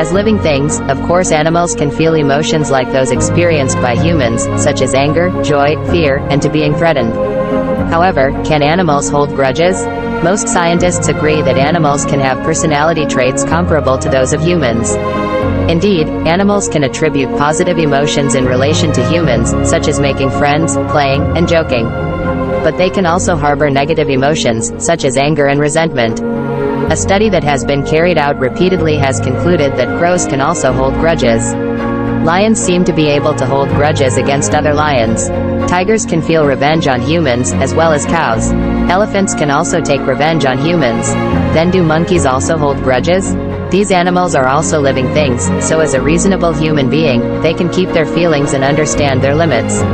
As living things, of course animals can feel emotions like those experienced by humans, such as anger, joy, fear, and to being threatened. However, can animals hold grudges? Most scientists agree that animals can have personality traits comparable to those of humans. Indeed, animals can attribute positive emotions in relation to humans, such as making friends, playing, and joking. But they can also harbor negative emotions, such as anger and resentment. A study that has been carried out repeatedly has concluded that crows can also hold grudges. Lions seem to be able to hold grudges against other lions. Tigers can feel revenge on humans, as well as cows. Elephants can also take revenge on humans. Then do monkeys also hold grudges? These animals are also living things, so as a reasonable human being, they can keep their feelings and understand their limits.